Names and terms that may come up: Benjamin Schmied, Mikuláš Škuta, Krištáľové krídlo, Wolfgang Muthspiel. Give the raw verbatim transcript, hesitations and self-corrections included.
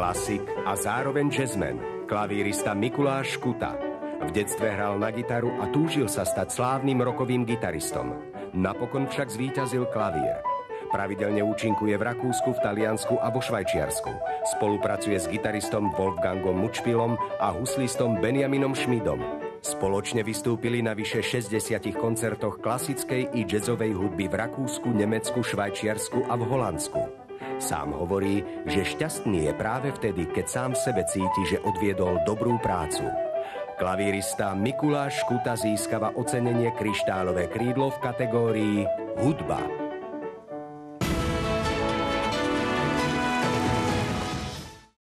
klasik a zároveň jazzman, klavírista Mikuláš Škuta. V detstve hral na gitaru a túžil sa stať slávnym rockovým gitaristom. Napokon však zvíťazil klavír. Pravidelne účinkuje v Rakúsku, v Taliansku a vo Švajčiarsku. Spolupracuje s gitaristom Wolfgangom Muthspielom a huslistom Benjaminom Schmiedom. Spoločne vystúpili na vyše šesťdesiatich koncertoch klasickej i jazzovej hudby v Rakúsku, Nemecku, Švajčiarsku a v Holandsku. Sám hovorí, že šťastný je práve vtedy, keď sám v sebe cíti, že odviedol dobrú prácu. Klavírista Mikuláš Škuta získava ocenenie Krištáľové krídlo v kategórii Hudba.